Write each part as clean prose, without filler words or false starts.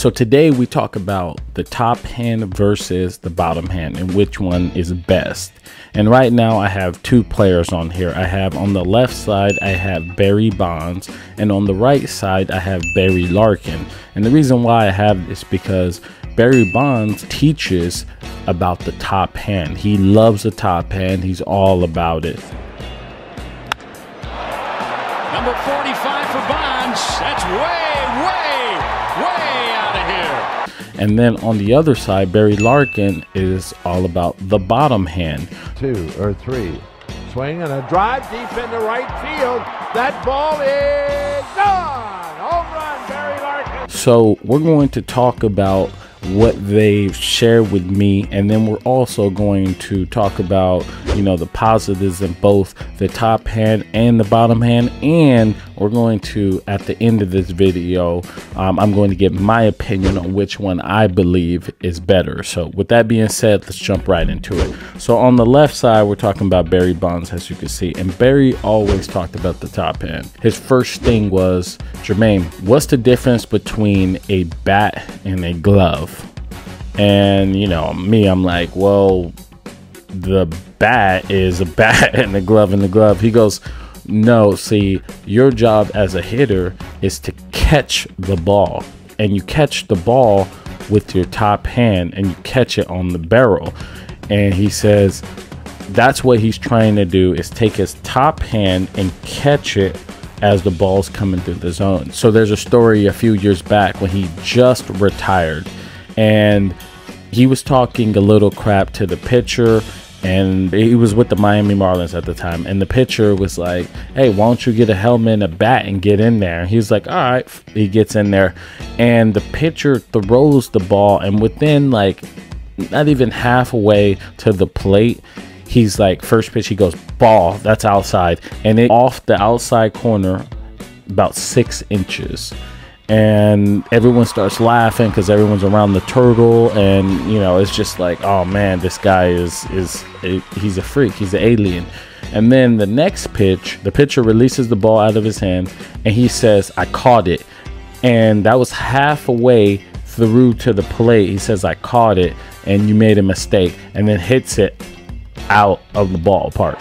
So today we talk about the top hand versus the bottom hand and which one is best. And right now I have two players on here. I have on the left side, I have Barry Bonds, and on the right side, I have Barry Larkin. And the reason why I have this is because Barry Bonds teaches about the top hand. He loves the top hand. He's all about it. Number 45 for Bonds. That's way out of here. And then on the other side, Barry Larkin is all about the bottom hand. Two or three. Swing and a drive deep into right field. That ball is gone. Home run, Barry Larkin. So we're going to talk about what they've shared with me, and then we're also going to talk about, you know, the positives in both the top hand and the bottom hand, and we're going to, at the end of this video, I'm going to give my opinion on which one I believe is better. So with that being said, let's jump right into it. So on the left side, we're talking about Barry Bonds, as you can see, and Barry always talked about the top hand. His first thing was, Jermaine, what's the difference between a bat and a glove? And, you know, me, I'm like, well, the bat is a bat and the glove in the glove. He goes, no, see, your job as a hitter is to catch the ball, and you catch the ball with your top hand and you catch it on the barrel. And he says that's what he's trying to do, is take his top hand and catch it as the ball's coming through the zone. So there's a story a few years back when he just retired, and he was talking a little crap to the pitcher, and he was with the Miami Marlins at the time, and the pitcher was like, hey, why don't you get a helmet and a bat and get in there? And he was like, all right. He gets in there, and the pitcher throws the ball, and within like not even halfway to the plate, he's like, first pitch, he goes, ball, that's outside, and it off the outside corner about 6 inches. And everyone starts laughing because everyone's around the turtle, and you know, it's just like, oh man, this guy he's a freak, he's an alien. And then the next pitch, the pitcher releases the ball out of his hand, and he says, I caught it. And that was halfway through to the plate. He says, I caught it, and you made a mistake, and then hits it out of the ballpark.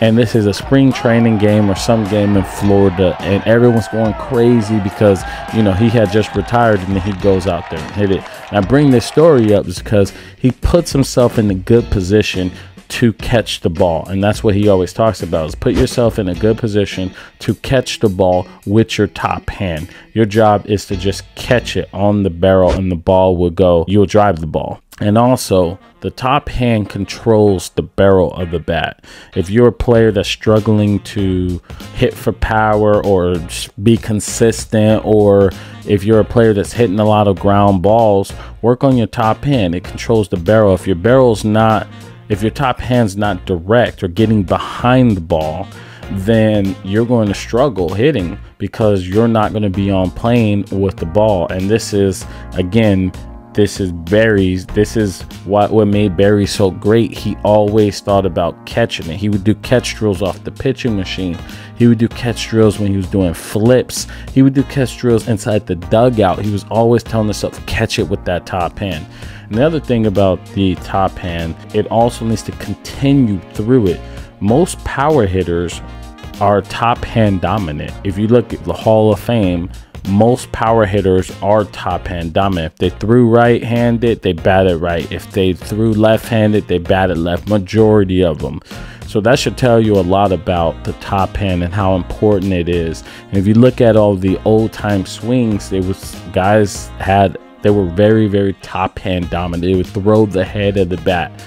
And this is a spring training game or some game in Florida, and everyone's going crazy because, you know, he had just retired, and then he goes out there and hit it. And I bring this story up is because he puts himself in a good position to catch the ball, and that's what he always talks about, is put yourself in a good position to catch the ball with your top hand. Your job is to just catch it on the barrel, and the ball will go, you'll drive the ball. And also, the top hand controls the barrel of the bat. If you're a player that's struggling to hit for power or be consistent, or if you're a player that's hitting a lot of ground balls, work on your top hand. It controls the barrel. If your top hand's not direct or getting behind the ball, then you're going to struggle hitting because you're not going to be on plane with the ball. And this is, again, this is what made Barry so great. He always thought about catching it. He would do catch drills off the pitching machine. He would do catch drills when he was doing flips. He would do catch drills inside the dugout. He was always telling himself, catch it with that top hand. And the other thing about the top hand, it also needs to continue through it. Most power hitters are top hand dominant. If you look at the Hall of Fame, most power hitters are top hand dominant. If they threw right-handed, they batted right. If they threw left-handed, they batted left, majority of them. So that should tell you a lot about the top hand and how important it is. And if you look at all the old time swings, guys were very top hand dominant. They would throw the head of the bat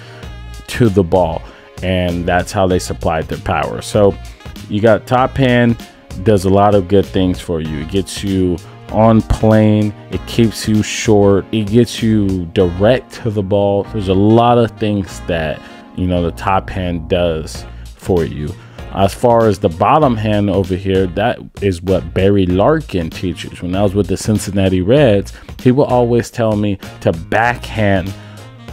to the ball, and that's how they supplied their power. So you got top hand, does a lot of good things for you. It gets you on plane, it keeps you short, it gets you direct to the ball. There's a lot of things that, you know, the top hand does for you. As far as the bottom hand over here, that is what Barry Larkin teaches. When I was with the Cincinnati Reds, he would always tell me to backhand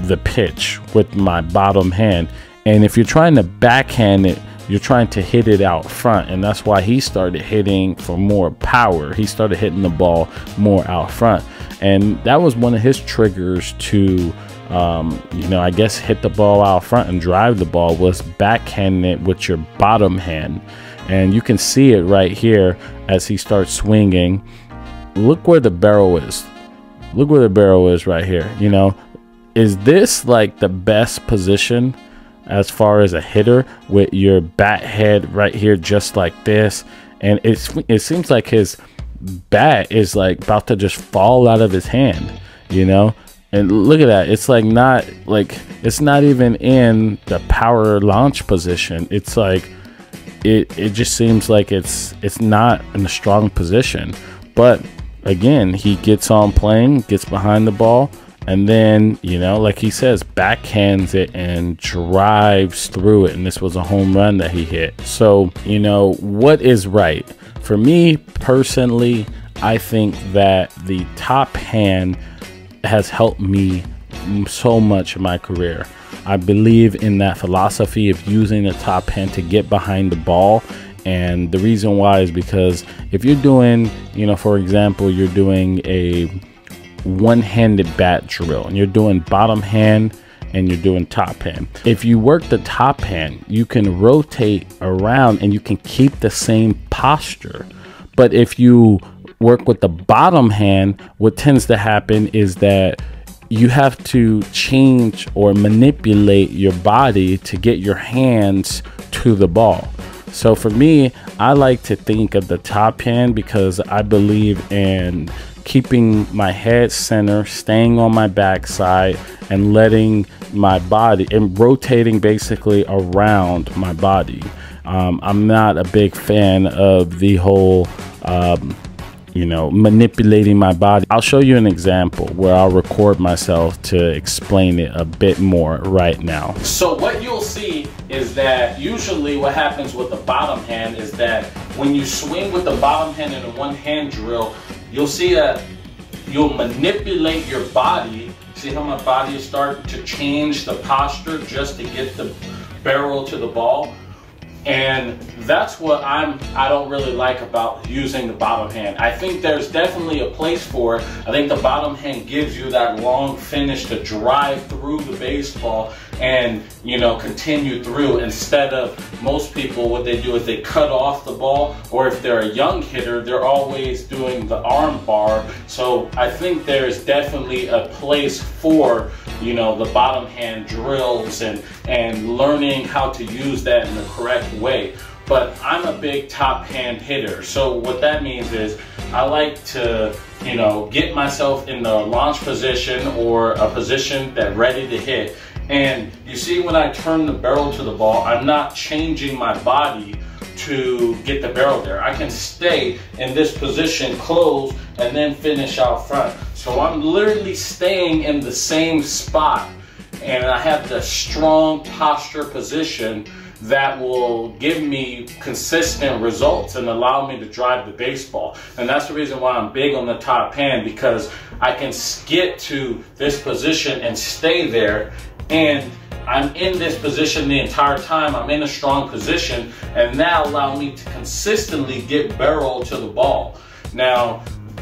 the pitch with my bottom hand. And if you're trying to backhand it you're trying to hit it out front, and that's why he started hitting for more power. He started hitting the ball more out front, and that was one of his triggers to I guess hit the ball out front and drive the ball, was backhanding it with your bottom hand. And you can see it right here as he starts swinging. Look where the barrel is. Look where the barrel is right here. You know, is this like the best position as far as a hitter, with your bat head right here just like this? And it seems like his bat is like about to just fall out of his hand, you know? And look at that. It's like it's not even in the power launch position. It's like it just seems like it's not in a strong position. But again, he gets on playing, gets behind the ball, and then, you know, like he says, backhands it and drives through it. And this was a home run that he hit. So, you know, what is right? For me personally, I think that the top hand has helped me so much in my career. I believe in that philosophy of using the top hand to get behind the ball. And the reason why is because if you're doing, you know, for example, you're doing a one-handed bat drill and you're doing bottom hand and you're doing top hand, if you work the top hand, you can rotate around and you can keep the same posture. But if you work with the bottom hand, what tends to happen is that you have to change or manipulate your body to get your hands to the ball. So for me, I like to think of the top hand because I believe in keeping my head center, staying on my backside, and letting my body and rotating basically around my body. I'm not a big fan of the whole you know, manipulating my body. I'll show you an example where I'll record myself to explain it a bit more right now. So what you'll see is that usually what happens with the bottom hand is that when you swing with the bottom hand in a one hand drill, you'll see you'll manipulate your body. See how my body is starting to change the posture just to get the barrel to the ball? And that's what I don't really like about using the bottom hand. I think there's definitely a place for it. I think the bottom hand gives you that long finish to drive through the baseball and, you know, continue through, instead of most people, what they do is they cut off the ball, or if they're a young hitter, they're always doing the arm bar. So I think there's definitely a place for, you know, the bottom hand drills and learning how to use that in the correct way. But I'm a big top hand hitter. So what that means is I like to, you know, get myself in the launch position or a position that's ready to hit. And you see when I turn the barrel to the ball, I'm not changing my body to get the barrel there. I can stay in this position, close, and then finish out front. So I'm literally staying in the same spot, and I have the strong posture position that will give me consistent results and allow me to drive the baseball. And that's the reason why I'm big on the top hand, because I can get to this position and stay there, and I'm in this position the entire time. I'm in a strong position, and that allows me to consistently get barrel to the ball. Now,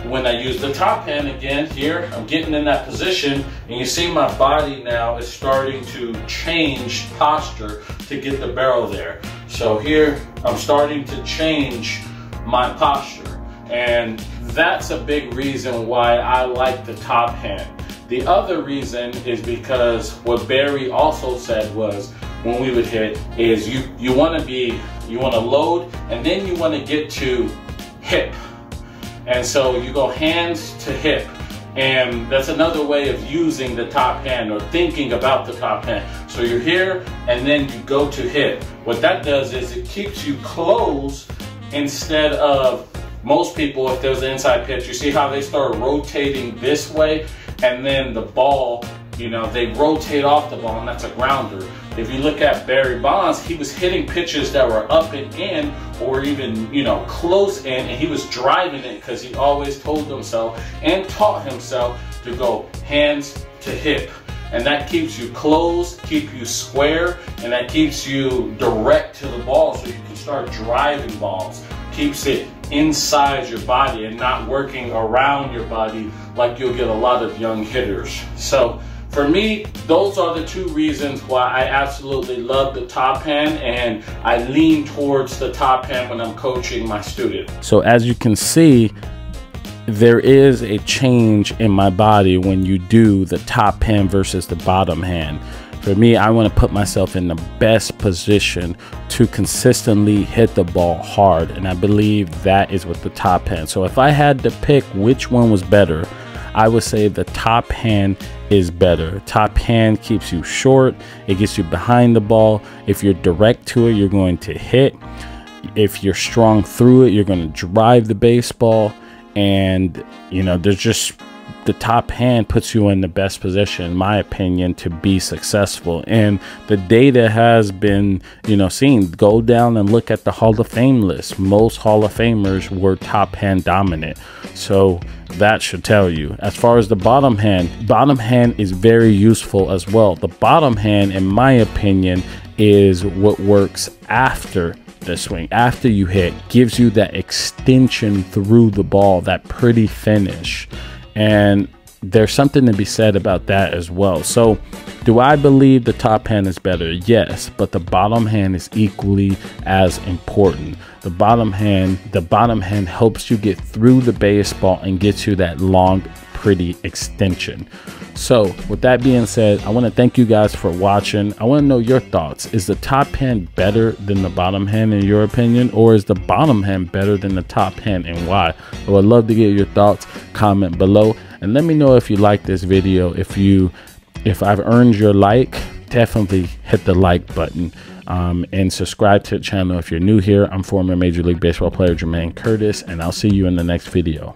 when I use the top hand again here, I'm getting in that position, and you see my body now is starting to change posture to get the barrel there. So here, I'm starting to change my posture, and that's a big reason why I like the top hand. The other reason is because what Barry also said was, when we would hit, is you want to load, and then you want to get to hip. And so you go hands to hip. And that's another way of using the top hand, or thinking about the top hand. So you're here and then you go to hip. What that does is it keeps you close, instead of most people, if there's an inside pitch, you see how they start rotating this way, and then the ball, you know, they rotate off the ball, and that's a grounder. If you look at Barry Bonds, he was hitting pitches that were up and in, or even, you know, close in, and he was driving it because he always told himself and taught himself to go hands to hip. and that keeps you close, keep you square, and that keeps you direct to the ball so you can start driving balls. Keeps it inside your body and not working around your body like you'll get a lot of young hitters. So for me, those are the two reasons why I absolutely love the top hand, and I lean towards the top hand when I'm coaching my student. So as you can see, there is a change in my body when you do the top hand versus the bottom hand. For me, I want to put myself in the best position to consistently hit the ball hard, and I believe that is with the top hand. So if I had to pick which one was better, I would say the top hand is better. Top hand keeps you short, it gets you behind the ball. If you're direct to it, you're going to hit. If you're strong through it, you're going to drive the baseball. And you know, there's just, the top hand puts you in the best position, in my opinion, to be successful. And the data has been, you know, seen. Go down and look at the Hall of Fame list. Most Hall of Famers were top hand dominant. So that should tell you. As far as the bottom hand is very useful as well. The bottom hand, in my opinion, is what works after the swing. After you hit, gives you that extension through the ball, that pretty finish. And there's something to be said about that as well. So do I believe the top hand is better? Yes, but the bottom hand is equally as important. The bottom hand helps you get through the baseball and gets you that long, pretty extension. So with that being said, I want to thank you guys for watching. I want to know your thoughts. Is the top hand better than the bottom hand in your opinion, or is the bottom hand better than the top hand, and why? I would love to get your thoughts. Comment below and let me know if you like this video. If I've earned your like, definitely hit the like button. And subscribe to the channel if you're new here. I'm former Major League Baseball player Jermaine Curtis, and I'll see you in the next video.